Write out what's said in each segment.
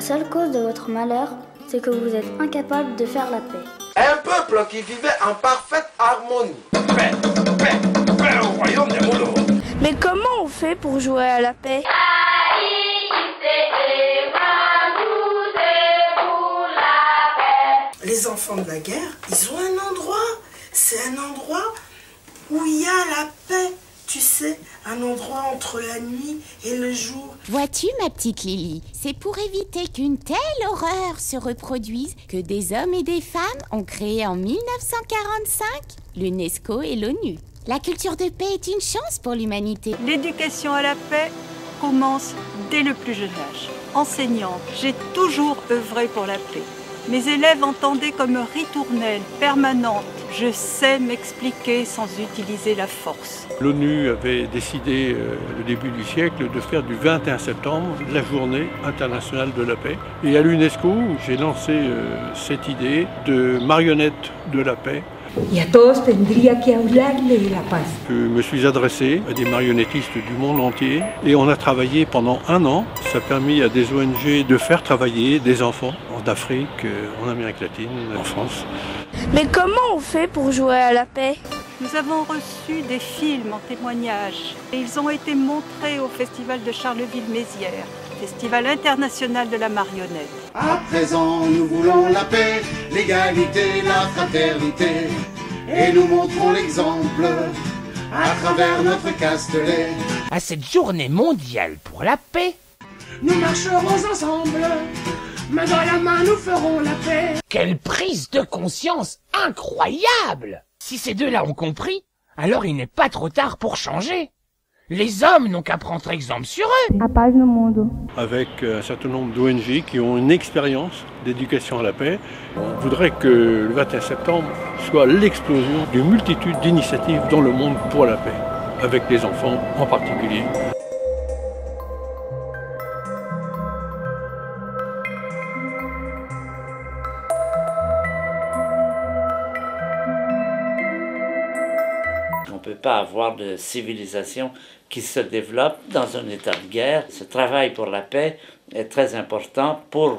La seule cause de votre malheur, c'est que vous êtes incapable de faire la paix. Un peuple qui vivait en parfaite harmonie. Paix, paix, paix au royaume des moulous. Mais comment on fait pour jouer à la paix ? Les enfants de la guerre, ils ont un endroit. C'est un endroit où il y a la paix. Tu sais, un endroit entre la nuit et le jour. Vois-tu, ma petite Lily, c'est pour éviter qu'une telle horreur se reproduise que des hommes et des femmes ont créé en 1945 l'UNESCO et l'ONU. La culture de paix est une chance pour l'humanité. L'éducation à la paix commence dès le plus jeune âge. Enseignante, j'ai toujours œuvré pour la paix. Mes élèves entendaient comme ritournelle permanente. Je sais m'expliquer sans utiliser la force. L'ONU avait décidé au début du siècle de faire du 21 septembre la journée internationale de la paix. Et à l'UNESCO, j'ai lancé cette idée de marionnette de la paix. Y a todos tendría que hablarle de la paz. Je me suis adressé à des marionnettistes du monde entier et on a travaillé pendant un an. Ça a permis à des ONG de faire travailler des enfants en Afrique, en Amérique latine, en France. Mais comment on fait pour jouer à la paix? Nous avons reçu des films en témoignage et ils ont été montrés au festival de Charleville-Mézières, festival international de la marionnette. À présent, nous voulons la paix, l'égalité, la fraternité, et nous montrons l'exemple à travers notre castelet. À cette journée mondiale pour la paix, nous marcherons ensemble, main dans la main, nous ferons la paix. Quelle prise de conscience incroyable! Si ces deux-là ont compris, alors il n'est pas trop tard pour changer. Les hommes n'ont qu'à prendre exemple sur eux. Avec un certain nombre d'ONG qui ont une expérience d'éducation à la paix, on voudrait que le 21 septembre soit l'explosion d'une multitude d'initiatives dans le monde pour la paix, avec les enfants en particulier. On ne peut pas avoir de civilisation qui se développe dans un état de guerre. Ce travail pour la paix est très important pour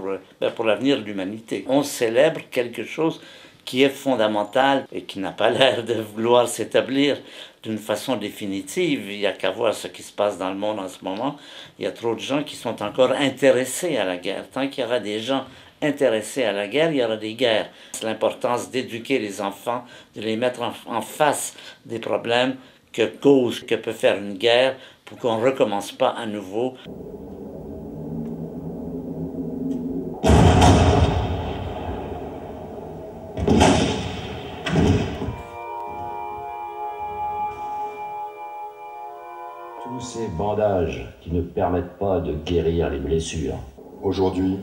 l'avenir de l'humanité. On célèbre quelque chose qui est fondamental et qui n'a pas l'air de vouloir s'établir d'une façon définitive. Il n'y a qu'à voir ce qui se passe dans le monde en ce moment. Il y a trop de gens qui sont encore intéressés à la guerre. Tant qu'il y aura des gens intéressés à la guerre, il y aura des guerres. C'est l'importance d'éduquer les enfants, de les mettre en face des problèmes que cause, que peut faire une guerre, pour qu'on ne recommence pas à nouveau. Tous ces bandages qui ne permettent pas de guérir les blessures. Aujourd'hui,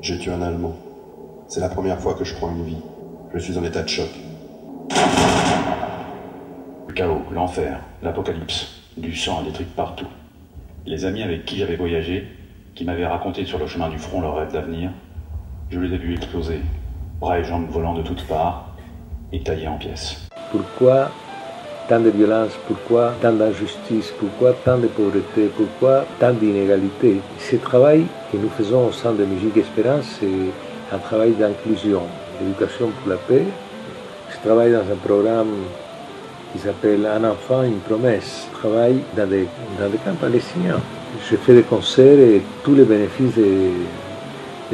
j'ai tué un Allemand. C'est la première fois que je prends une vie. Je suis en état de choc. Le chaos, l'enfer, l'apocalypse, du sang électrique partout. Les amis avec qui j'avais voyagé, qui m'avaient raconté sur le chemin du front leur rêve d'avenir, je les ai vus exploser, bras et jambes volant de toutes parts et taillés en pièces. Pourquoi tant de violence, pourquoi tant d'injustice, pourquoi tant de pauvreté, pourquoi tant d'inégalité? Ce travail que nous faisons au sein de Musique Espérance, c'est un travail d'inclusion, d'éducation pour la paix. Je travaille dans un programme qui s'appelle Un enfant, une promesse. Je travaille dans des camps palestiniens. Je fais des concerts et tous les bénéfices de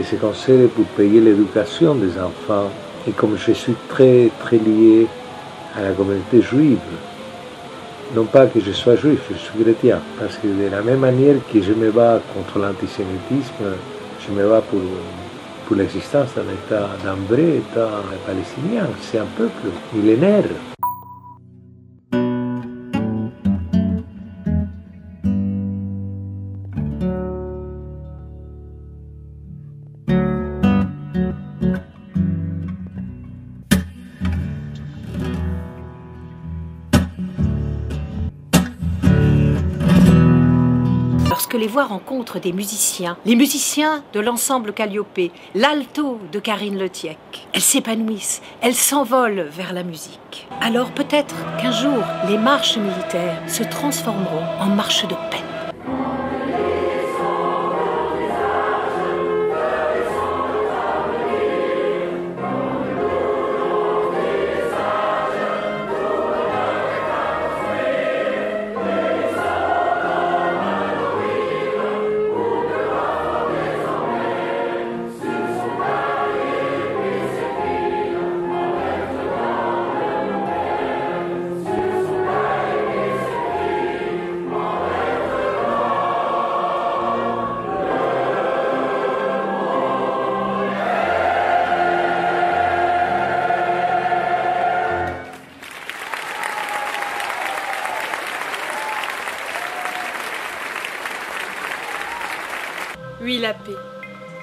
ces concerts pour payer l'éducation des enfants. Et comme je suis très, très lié à la communauté juive, non pas que je sois juif, je suis chrétien, parce que de la même manière que je me bats contre l'antisémitisme, je me bats pour l'existence d'un État, d'un vrai État palestinien. C'est un peuple millénaire. Que les voix rencontrent des musiciens, les musiciens de l'ensemble Calliope, l'alto de Karine Letiecq. Elles s'épanouissent, elles s'envolent vers la musique. Alors peut-être qu'un jour, les marches militaires se transformeront en marches de paix.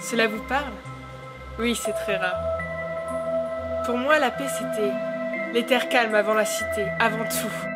Cela vous parle? Oui, c'est très rare. Pour moi, la paix, c'était les terres calmes avant la cité, avant tout.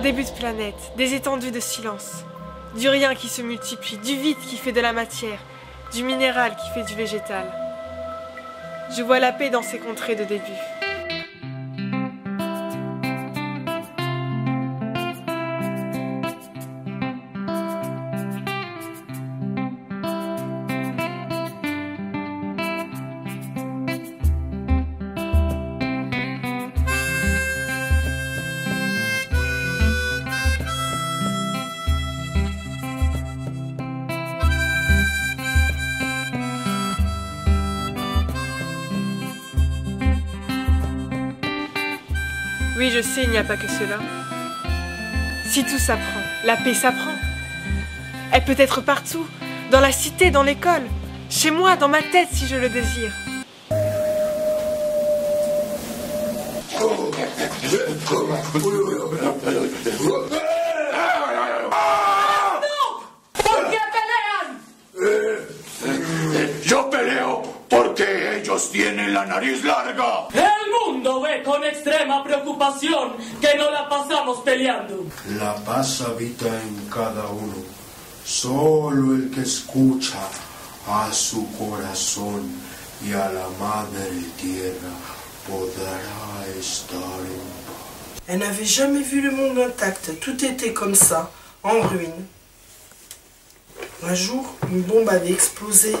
Début de planète, des étendues de silence, du rien qui se multiplie, du vide qui fait de la matière, du minéral qui fait du végétal. Je vois la paix dans ces contrées de début. Oui, je sais, il n'y a pas que cela. Si tout s'apprend, la paix s'apprend. Elle peut être partout, dans la cité, dans l'école, chez moi, dans ma tête, si je le désire. Tienen la nariz larga. El mundo ve con extrema preocupación que no la pasamos peleando. La paz habita en cada uno. Solo el que escucha a su corazón y a la madre tierra podrá estar en paz. Elle n'avait jamais vu le monde intact. Tout était comme ça, en ruine. Un jour, une bombe avait explosé.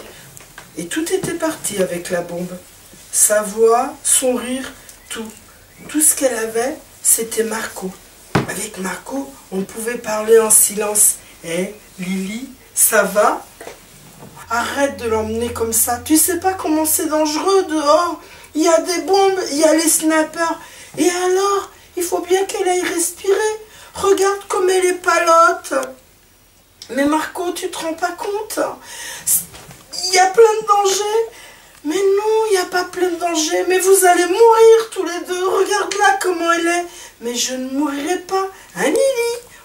Et tout était parti avec la bombe. Sa voix, son rire, tout. Tout ce qu'elle avait, c'était Marco. Avec Marco, on pouvait parler en silence. Hé, Lily, ça va? Arrête de l'emmener comme ça. Tu sais pas comment c'est dangereux dehors. Il y a des bombes, il y a les snappers. Et alors, il faut bien qu'elle aille respirer. Regarde comme elle est palote. Mais Marco, tu te rends pas compte? Il y a plein de dangers. Mais non, il n'y a pas plein de dangers. Mais vous allez mourir tous les deux. Regarde-la comment elle est. Mais je ne mourrai pas. Hein, Lily?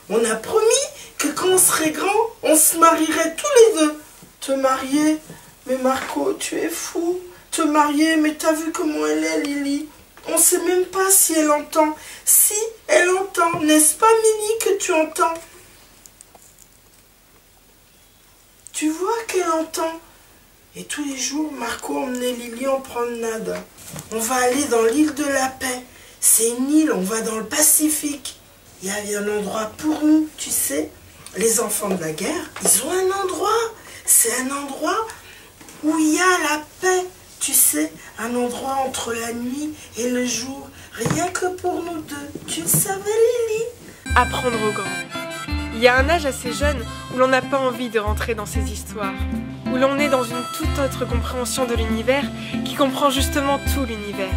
On a promis que quand on serait grand, on se marierait tous les deux. Te marier? Mais Marco, tu es fou. Te marier? Mais t'as vu comment elle est, Lily? On ne sait même pas si elle entend. Si elle entend, n'est-ce pas, Minnie, que tu entends? Tu vois qu'elle entend. Et tous les jours, Marco emmenait Lily en promenade. On va aller dans l'île de la paix. C'est une île, on va dans le Pacifique. Il y a un endroit pour nous, tu sais. Les enfants de la guerre, ils ont un endroit. C'est un endroit où il y a la paix, tu sais. Un endroit entre la nuit et le jour. Rien que pour nous deux. Tu le savais, Lily? Apprendre aux grands. Il y a un âge assez jeune où l'on n'a pas envie de rentrer dans ces histoires, où l'on est dans une toute autre compréhension de l'univers qui comprend justement tout l'univers.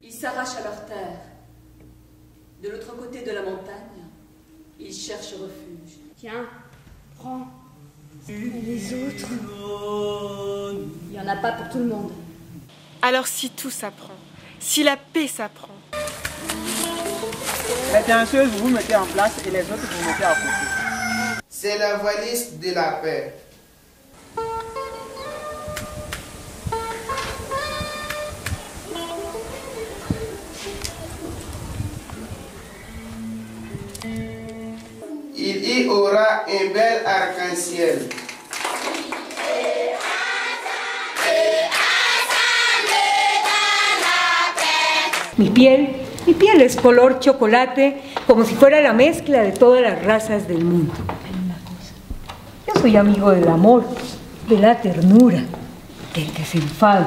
Ils s'arrachent à leur terre. De l'autre côté de la montagne, ils cherchent refuge. Tiens, prends. Les autres, il n'y en a pas pour tout le monde. Alors si tout s'apprend, si la paix s'apprend. La danseuse, vous mettez en place et les autres vous mettez à côté. C'est la valise de la paix. Il y aura un bel arc-en-ciel. Mi piel es color chocolate, como si fuera la mezcla de todas las razas del mundo. Yo soy amigo del amor, de la ternura, del desenfado,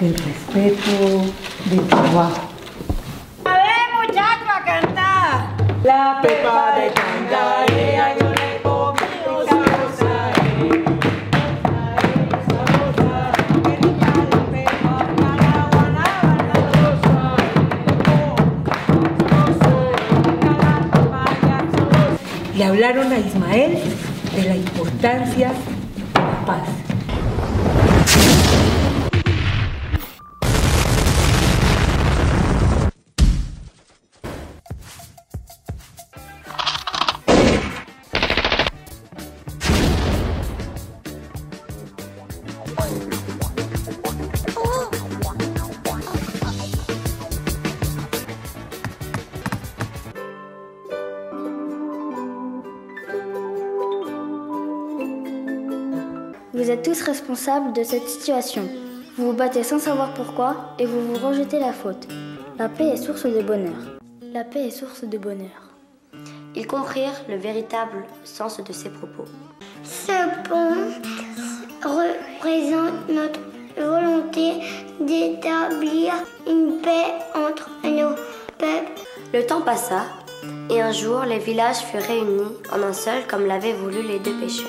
del respeto, del trabajo. A ver, muchachos, a cantar. La pepa de cantaré. Le hablaron a Ismael de la importancia de la paz. Vous êtes tous responsables de cette situation. Vous vous battez sans savoir pourquoi et vous vous rejetez la faute. La paix est source de bonheur. La paix est source de bonheur. Ils comprirent le véritable sens de ces propos. Ce pont représente notre volonté d'établir une paix entre nos peuples. Le temps passa et un jour les villages furent réunis en un seul comme l'avaient voulu les deux pêcheurs.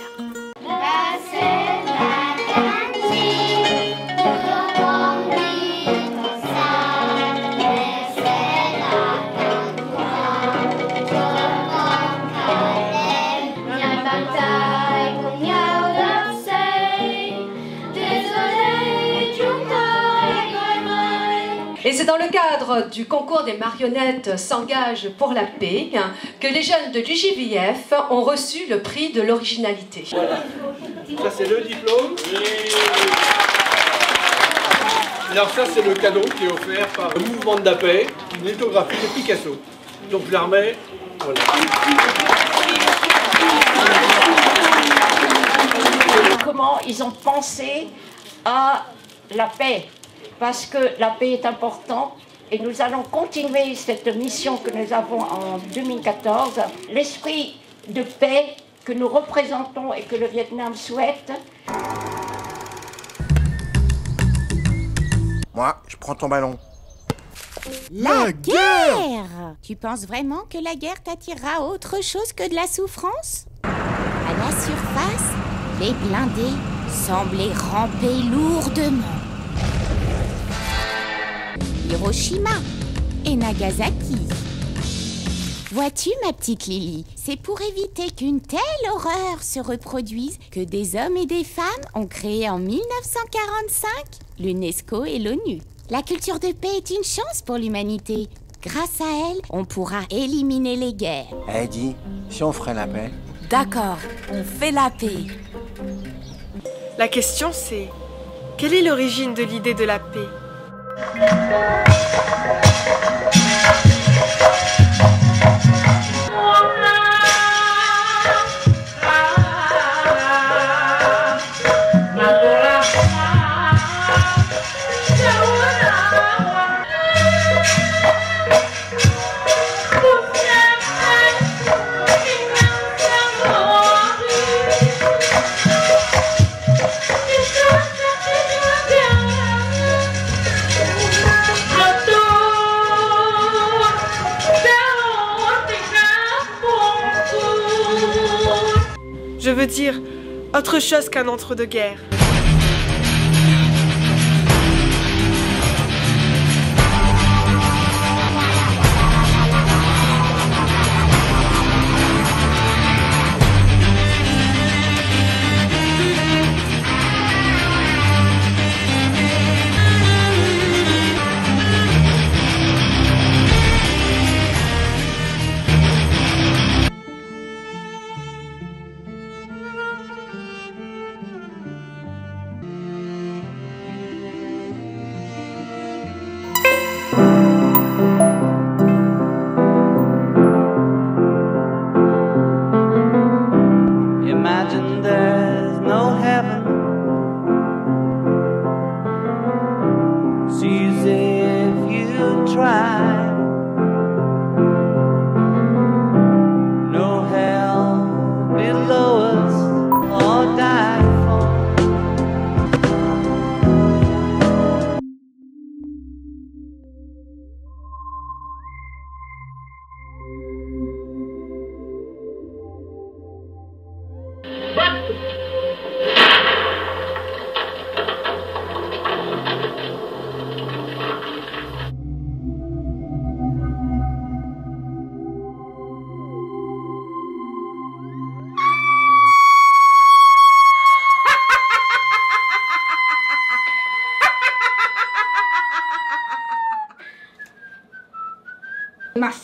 Et c'est dans le cadre du concours des marionnettes s'engagent pour la paix que les jeunes de l'UJVF ont reçu le prix de l'originalité. Voilà, ça c'est le diplôme. Alors ça c'est le cadeau qui est offert par le mouvement de la paix, une lithographie de Picasso. Donc je la remets, voilà. Comment ils ont pensé à la paix? Parce que la paix est importante et nous allons continuer cette mission que nous avons en 2014. L'esprit de paix que nous représentons et que le Vietnam souhaite. Moi, je prends ton ballon. La guerre! Tu penses vraiment que la guerre t'attirera à autre chose que de la souffrance? À la surface, les blindés semblaient ramper lourdement. Hiroshima et Nagasaki. Vois-tu, ma petite Lily, c'est pour éviter qu'une telle horreur se reproduise que des hommes et des femmes ont créé en 1945 l'UNESCO et l'ONU. La culture de paix est une chance pour l'humanité. Grâce à elle, on pourra éliminer les guerres. Eh, dis, si on ferait la paix. D'accord, on fait la paix. La question c'est, quelle est l'origine de l'idée de la paix ? Je veux dire, autre chose qu'un entre-deux-guerres.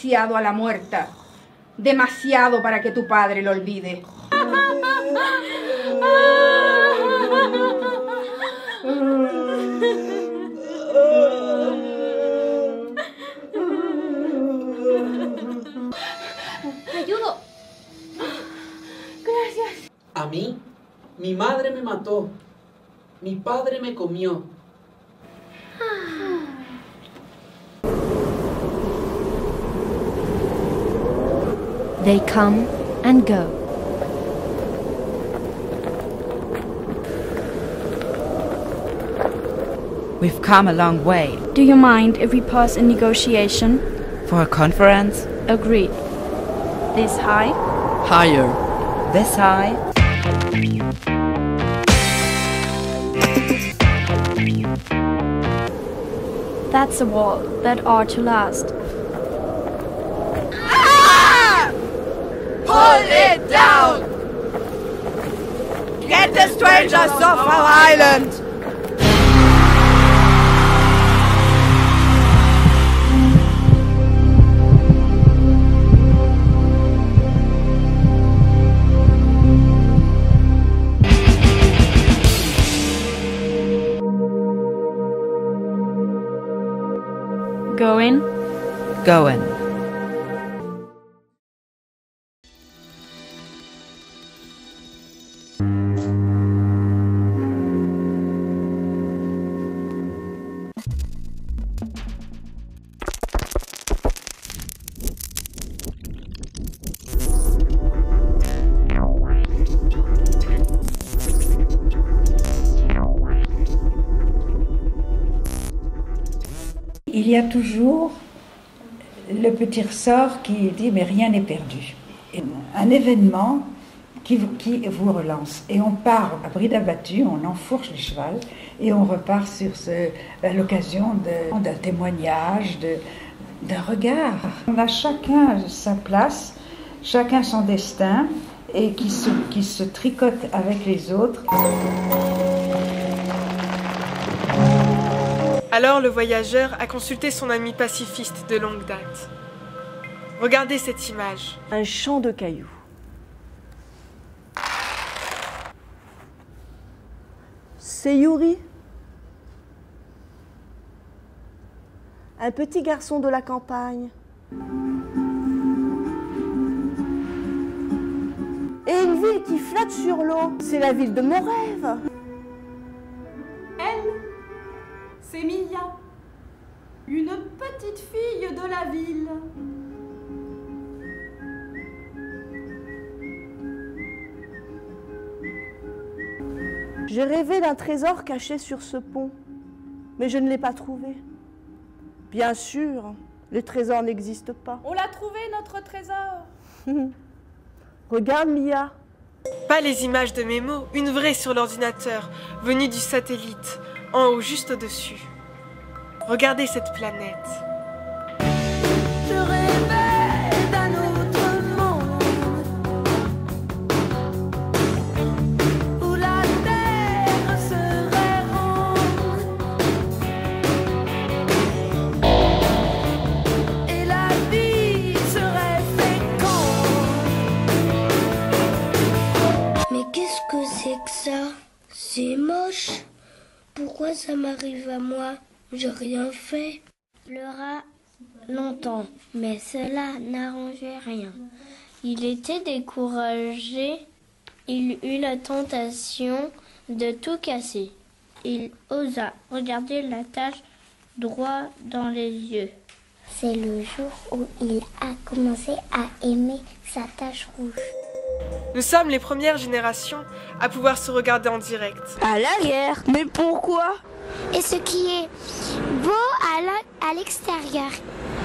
demasiado a la muerta, demasiado para que tu padre lo olvide. Te ayudo. Gracias. A mí, mi madre me mató. Mi padre me comió. They come and go. We've come a long way. Do you mind if we pause in negotiation? For a conference? Agreed. This high? Higher. This high? That's a wall that ought to last. Pull it down! Get the strangers off our island! Going? Going. Il y a toujours le petit ressort qui dit « mais rien n'est perdu ». Un événement qui vous relance. Et on part à bride abattue, on enfourche le cheval et on repart sur à l'occasion d'un témoignage, d'un regard. On a chacun sa place, chacun son destin et qui se tricote avec les autres. Alors le voyageur a consulté son ami pacifiste de longue date. Regardez cette image. Un champ de cailloux. Sayuri, un petit garçon de la campagne. Et une ville qui flotte sur l'eau, c'est la ville de mon rêve. C'est Mia, une petite fille de la ville. J'ai rêvé d'un trésor caché sur ce pont, mais je ne l'ai pas trouvé. Bien sûr, le trésor n'existe pas. On l'a trouvé, notre trésor. Regarde, Mia. Pas les images de mes mots, une vraie sur l'ordinateur, venue du satellite. En haut, juste au-dessus. Regardez cette planète. Je rêvais d'un autre monde où la terre serait ronde et la vie serait féconde. Mais qu'est-ce que c'est que ça? C'est moche. Pourquoi ça m'arrive à moi? J'ai rien fait. Pleura longtemps, mais cela n'arrangeait rien. Il était découragé. Il eut la tentation de tout casser. Il osa regarder la tâche droit dans les yeux. C'est le jour où il a commencé à aimer sa tache rouge. Nous sommes les premières générations à pouvoir se regarder en direct. À l'arrière, mais pourquoi? Et ce qui est beau à l'extérieur,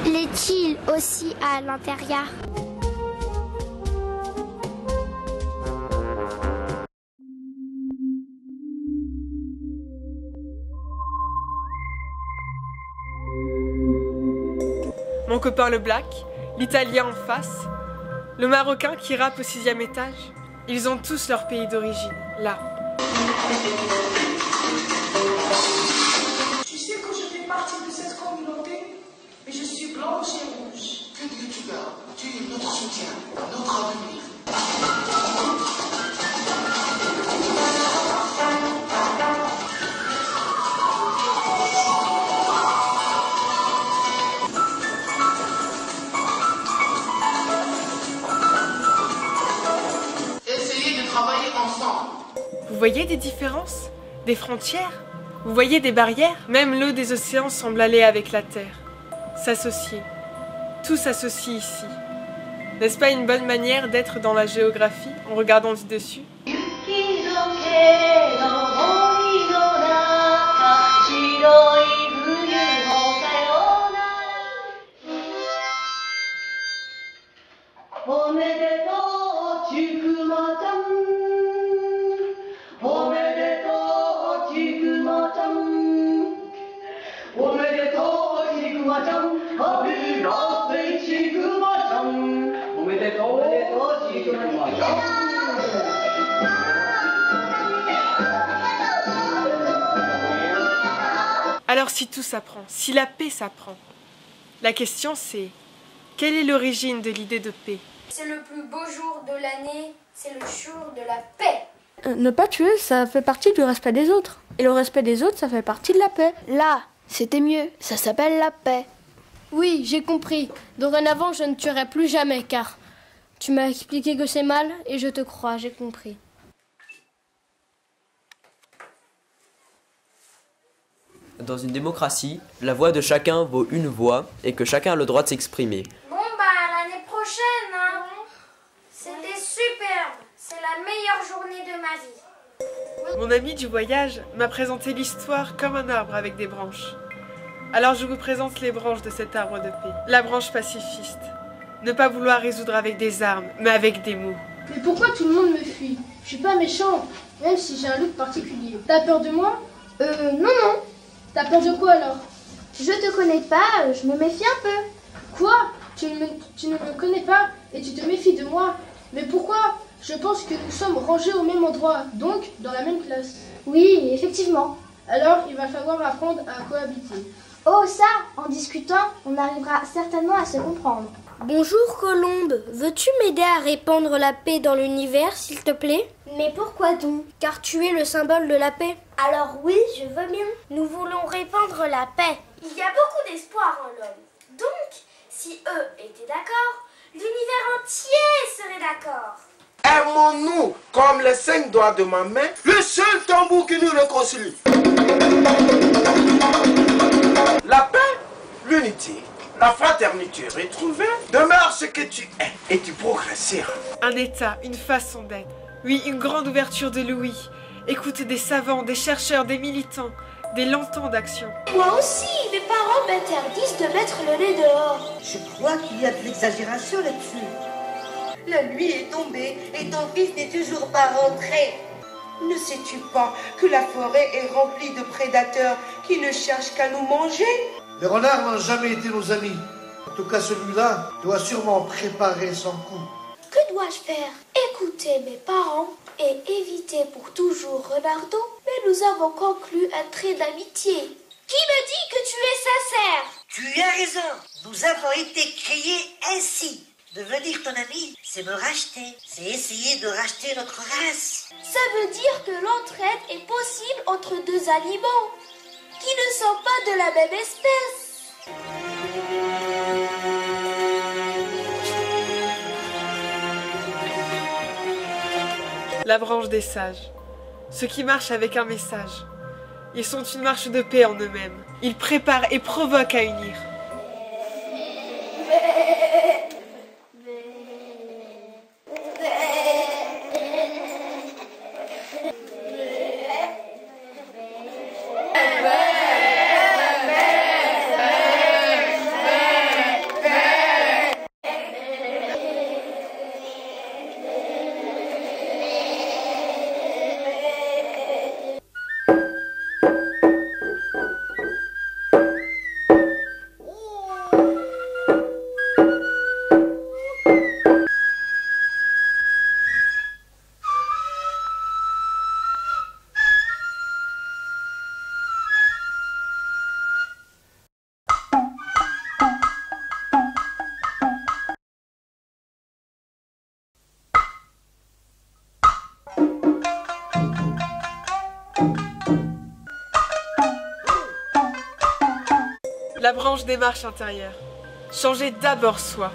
l'est-il aussi à l'intérieur? Mon copain le black, l'italien en face, le Marocain qui rappe au 6e étage, ils ont tous leur pays d'origine, là. Tu sais, quand je fais partie de cette communauté, mais je suis blanche et rouge. Que Dieu te garde, tu es notre soutien, notre avenir. Essayez de travailler ensemble. Vous voyez des différences, des frontières? Vous voyez des barrières? Même l'eau des océans semble aller avec la terre. S'associer. Tout s'associe ici. N'est-ce pas une bonne manière d'être dans la géographie en regardant du dessus? Alors si tout s'apprend, si la paix s'apprend, la question c'est, quelle est l'origine de l'idée de paix? C'est le plus beau jour de l'année, c'est le jour de la paix. Ne pas tuer, ça fait partie du respect des autres. Et le respect des autres, ça fait partie de la paix. Là, c'était mieux, ça s'appelle la paix. Oui, j'ai compris. Dorénavant, je ne tuerai plus jamais, car tu m'as expliqué que c'est mal, et je te crois, j'ai compris. Dans une démocratie, la voix de chacun vaut une voix et que chacun a le droit de s'exprimer. Bon bah à l'année prochaine, hein. C'était superbe, c'est la meilleure journée de ma vie. Mon ami du voyage m'a présenté l'histoire comme un arbre avec des branches. Alors je vous présente les branches de cet arbre de paix. La branche pacifiste. Ne pas vouloir résoudre avec des armes, mais avec des mots. Mais pourquoi tout le monde me fuit? Je suis pas méchant, même si j'ai un look particulier. T'as peur de moi? Non. T'as peur de quoi alors? Je te connais pas, je me méfie un peu. Quoi? Tu ne me connais pas et tu te méfies de moi? Mais pourquoi? Je pense que nous sommes rangés au même endroit, donc dans la même classe. Oui, effectivement. Alors, il va falloir apprendre à cohabiter. Oh ça, en discutant, on arrivera certainement à se comprendre. Bonjour Colombe, veux-tu m'aider à répandre la paix dans l'univers, s'il te plaît? Mais pourquoi donc? Car tu es le symbole de la paix. Alors oui, je veux bien. Nous voulons répandre la paix. Il y a beaucoup d'espoir en l'homme. Donc, si eux étaient d'accord, l'univers entier serait d'accord. Aimons-nous comme les 5 doigts de ma main, le seul tambour qui nous réconcilie. La paix, l'unité, la fraternité retrouvée, demeure ce que tu es et tu progresseras. Un état, une façon d'être, oui, une grande ouverture de l'ouïe. Écoute des savants, des chercheurs, des militants, des lentants d'action. Moi aussi, mes parents m'interdisent de mettre le nez dehors. Je crois qu'il y a de l'exagération là-dessus. La nuit est tombée et ton fils n'est toujours pas rentré. Ne sais-tu pas que la forêt est remplie de prédateurs qui ne cherchent qu'à nous manger? Les renards n'ont jamais été nos amis. En tout cas, celui-là doit sûrement préparer son coup. Que dois-je faire? Écouter mes parents et éviter pour toujours Renardo? Mais nous avons conclu un trait d'amitié. Qui me dit que tu es sincère? Tu as raison. Nous avons été créés ainsi. Devenir ton ami, c'est me racheter, c'est essayer de racheter notre race. Ça veut dire que l'entraide est possible entre deux animaux qui ne sont pas de la même espèce. La branche des sages, ceux qui marchent avec un message. Ils sont une marche de paix en eux-mêmes. Ils préparent et provoquent à unir. la branche des marches intérieures. Changer d'abord soi.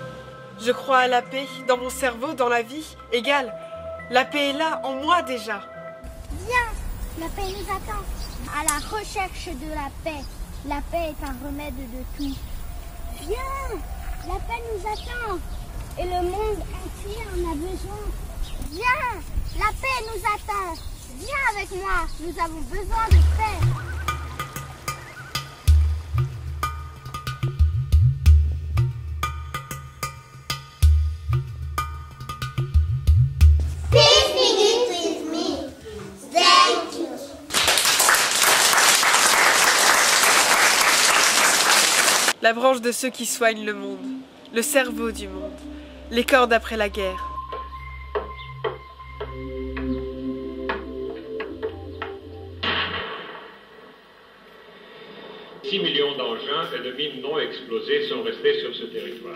Je crois à la paix, dans mon cerveau, dans la vie, égale. La paix est là, en moi déjà. Viens, la paix nous attend. À la recherche de la paix. La paix est un remède de tout. Viens, la paix nous attend. Et le monde entier en a besoin. Viens, la paix nous attend. Viens avec moi, nous avons besoin de paix. La branche de ceux qui soignent le monde, le cerveau du monde, les cordes après la guerre. « 6 millions d'engins et de mines non explosées sont restés sur ce territoire. »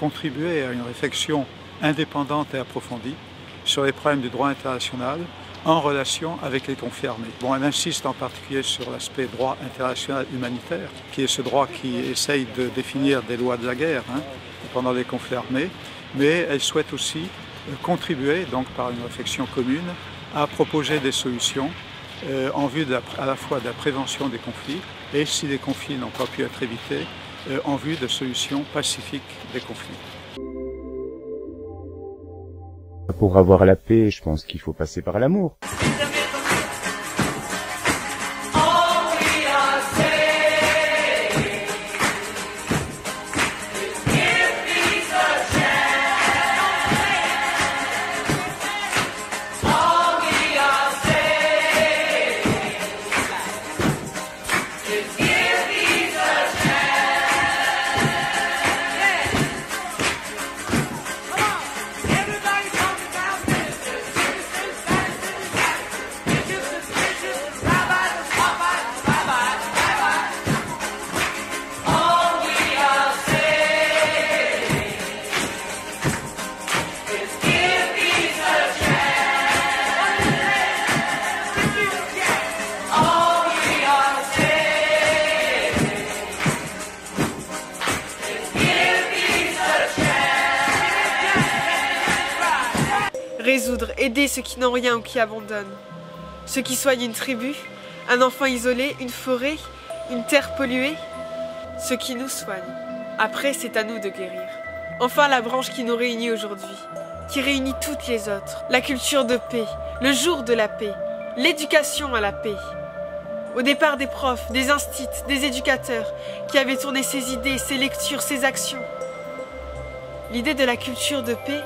Contribuer à une réflexion indépendante et approfondie sur les problèmes du droit international en relation avec les conflits armés. Bon, elle insiste en particulier sur l'aspect droit international humanitaire, qui est ce droit qui essaye de définir des lois de la guerre pendant les conflits armés, mais elle souhaite aussi contribuer, donc par une réflexion commune, à proposer des solutions en vue à la fois de la prévention des conflits et, si les conflits n'ont pas pu être évités, en vue de solutions pacifiques des conflits. Pour avoir la paix, je pense qu'il faut passer par l'amour. Résoudre, aider ceux qui n'ont rien ou qui abandonnent. Ceux qui soignent une tribu, un enfant isolé, une forêt, une terre polluée. Ceux qui nous soignent. Après, c'est à nous de guérir. Enfin, la branche qui nous réunit aujourd'hui, qui réunit toutes les autres. La culture de paix, le jour de la paix, l'éducation à la paix. Au départ, des profs, des instits, des éducateurs qui avaient tourné ces idées, ces lectures, ces actions. L'idée de la culture de paix,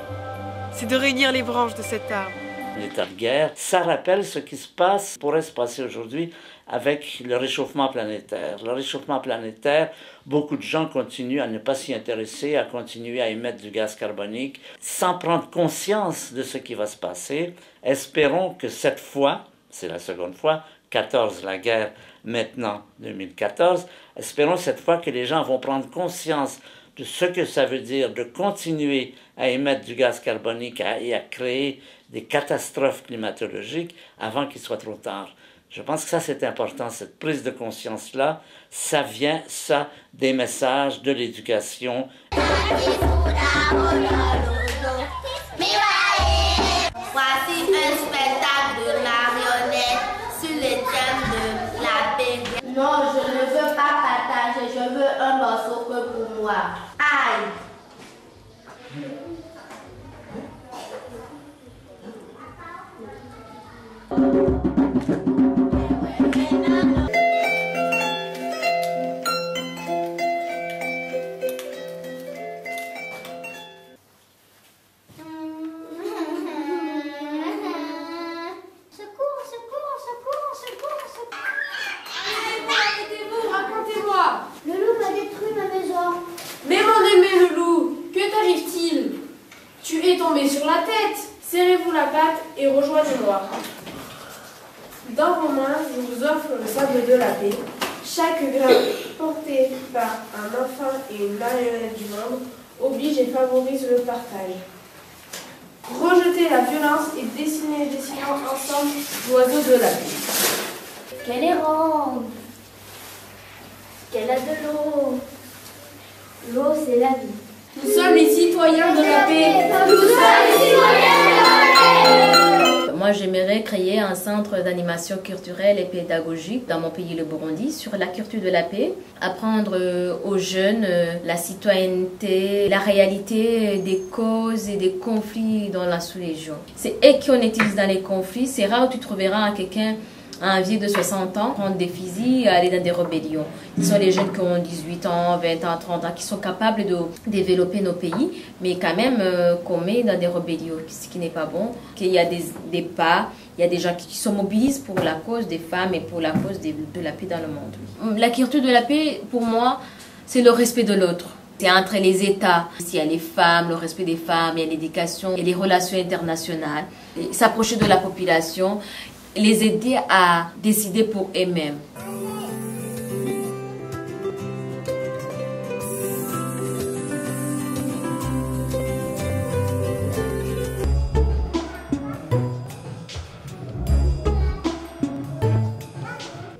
c'est de réunir les branches de cet arbre. L'état de guerre, ça rappelle ce qui se passe, pourrait se passer aujourd'hui avec le réchauffement planétaire. Le réchauffement planétaire, beaucoup de gens continuent à ne pas s'y intéresser, à continuer à émettre du gaz carbonique, sans prendre conscience de ce qui va se passer. Espérons que cette fois, c'est la seconde fois, 14 la guerre, maintenant 2014, espérons cette fois que les gens vont prendre conscience de ce que ça veut dire de continuer à émettre du gaz carbonique et à créer des catastrophes climatologiques avant qu'il soit trop tard. Je pense que ça c'est important, cette prise de conscience-là, ça vient, ça, des messages de l'éducation. Voici un spectacle de marionnettes sur le thème de la paix. Non, je ne veux pas partager, je veux un morceau que pour moi. Aïe! Et rejoignez-moi. Dans vos mains, je vous offre le sable de la paix. Chaque grain porté par un enfant et une marionnette du monde oblige et favorise le partage. rejeter la violence et dessiner, dessinant ensemble l'oiseau de la vie. Qu'elle est ronde, qu'elle a de l'eau, l'eau c'est la vie. Nous sommes les citoyens de la paix. Nous sommes les citoyens de la paix. Moi, j'aimerais créer un centre d'animation culturelle et pédagogique dans mon pays, le Burundi, sur la culture de la paix. Apprendre aux jeunes la citoyenneté, la réalité des causes et des conflits dans la sous-région. C'est eux qui on utilise dans les conflits. C'est rare où tu trouveras quelqu'un, un vieux de 60 ans, prendre des fusils, aller dans des rébellions. Ce sont les jeunes qui ont 18 ans, 20 ans, 30 ans, qui sont capables de développer nos pays, mais quand même qu'on met dans des rébellions, ce qui n'est pas bon, qu'il y a des pas, il y a des gens qui se mobilisent pour la cause des femmes et pour la cause de la paix dans le monde. La culture de la paix, pour moi, c'est le respect de l'autre. C'est entre les États, il y a les femmes, le respect des femmes, il y a l'éducation, il y a les relations internationales, s'approcher de la population, les aider à décider pour eux-mêmes.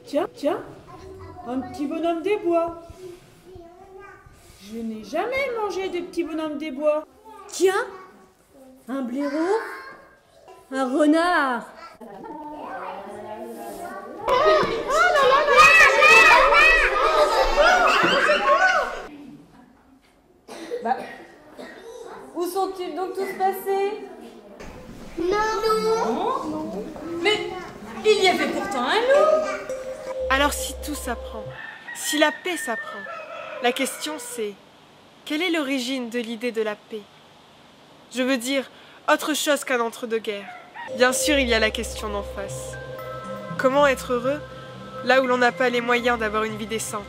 Tiens, tiens, un petit bonhomme des bois. Je n'ai jamais mangé de petit bonhomme des bois. Tiens, un blaireau, un renard. Bah, où sont-ils donc tous passés? Non. Mais il y avait pourtant un loup. Alors si tout s'apprend, si la paix s'apprend, la question c'est, quelle est l'origine de l'idée de la paix? Je veux dire, autre chose qu'un entre-deux-guerres. Bien sûr, il y a la question d'en face. Comment être heureux là où l'on n'a pas les moyens d'avoir une vie décente,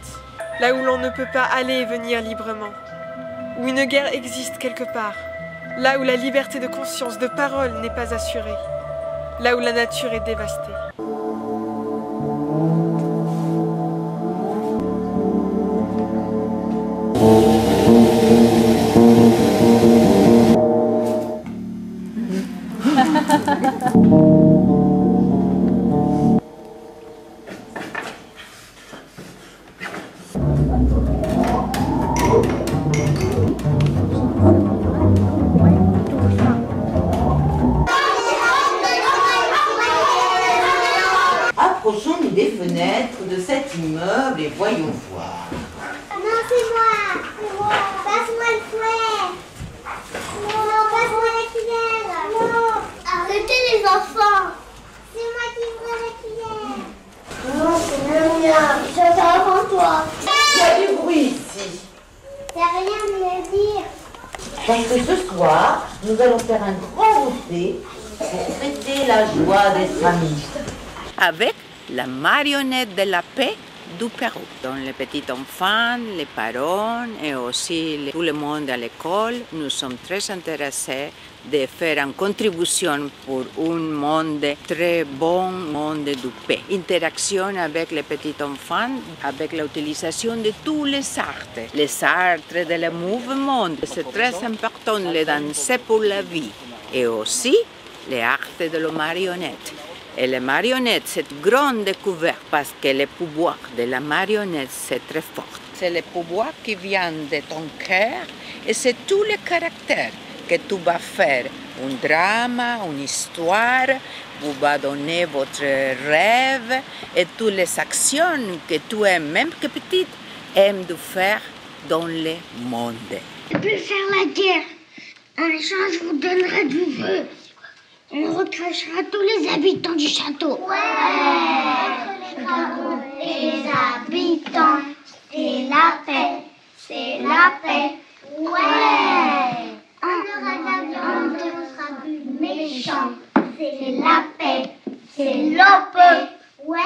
là où l'on ne peut pas aller et venir librement, où une guerre existe quelque part, là où la liberté de conscience, de parole n'est pas assurée, là où la nature est dévastée. Approchons-nous des fenêtres de cet immeuble et voyons voir. Non, c'est moi. Passe-moi le fouet. Non, passe-moi la cuillère. Non, arrêtez les enfants. C'est moi qui prends la cuillère. Non, c'est le mien. J'attends avant toi. Il y a du bruit ici. T'as rien à me dire. Parce que ce soir, nous allons faire un grand goûter pour fêter la joie d'être amis. Avec la marionnette de la paix du Pérou. Donc les petits enfants, les parents et aussi tout le monde à l'école, nous sommes très intéressés de faire une contribution pour un monde très bon, monde de paix. Interaction avec les petits enfants, avec l'utilisation de tous les arts de le mouvement. C'est très important les danser pour la vie et aussi les arts de la marionnette. Et les marionnettes, c'est une grande découverte parce que le pouvoir de la marionnette, c'est très fort. C'est le pouvoir qui vient de ton cœur et c'est tout le caractère que tu vas faire. Un drame, une histoire, vous va donner votre rêve et toutes les actions que tu aimes, même que petite, aimes de faire dans le monde. Je peux faire la guerre. En échange, je vous donnerai du feu. On recrachera tous les habitants du château. Ouais, bravo, les habitants, c'est la paix, ouais. On sera plus méchant, c'est la paix, ouais.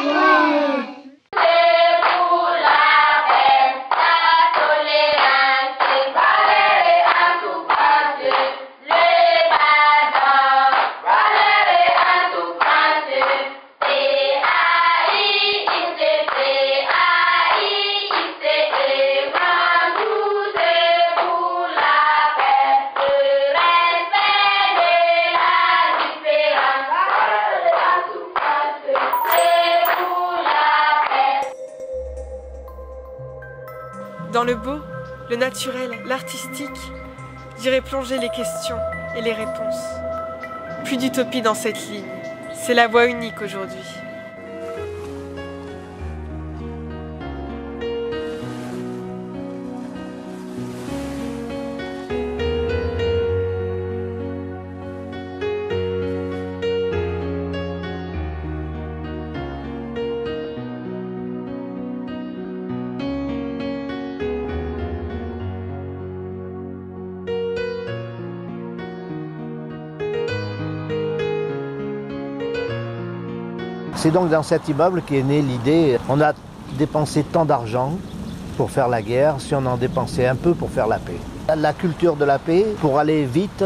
Dans le beau, le naturel, l'artistique, j'irai plonger les questions et les réponses. Plus d'utopie dans cette ligne, c'est la voie unique aujourd'hui. C'est donc dans cet immeuble qu'est née l'idée, on a dépensé tant d'argent pour faire la guerre, si on en dépensait un peu pour faire la paix. La culture de la paix, pour aller vite,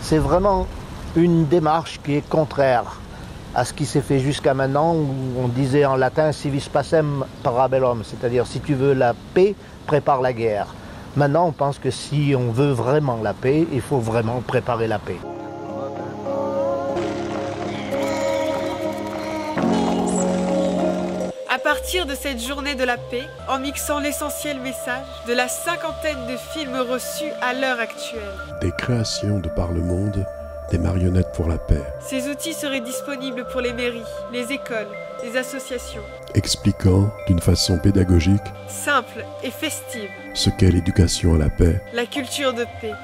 c'est vraiment une démarche qui est contraire à ce qui s'est fait jusqu'à maintenant, où on disait en latin « si vis pacem parabellum », c'est-à-dire si tu veux la paix, prépare la guerre. Maintenant, on pense que si on veut vraiment la paix, il faut vraiment préparer la paix. À partir de cette journée de la paix, en mixant l'essentiel message de la cinquantaine de films reçus à l'heure actuelle. Des créations de par le monde, des marionnettes pour la paix. Ces outils seraient disponibles pour les mairies, les écoles, les associations. Expliquant, d'une façon pédagogique, simple et festive, ce qu'est l'éducation à la paix, la culture de paix.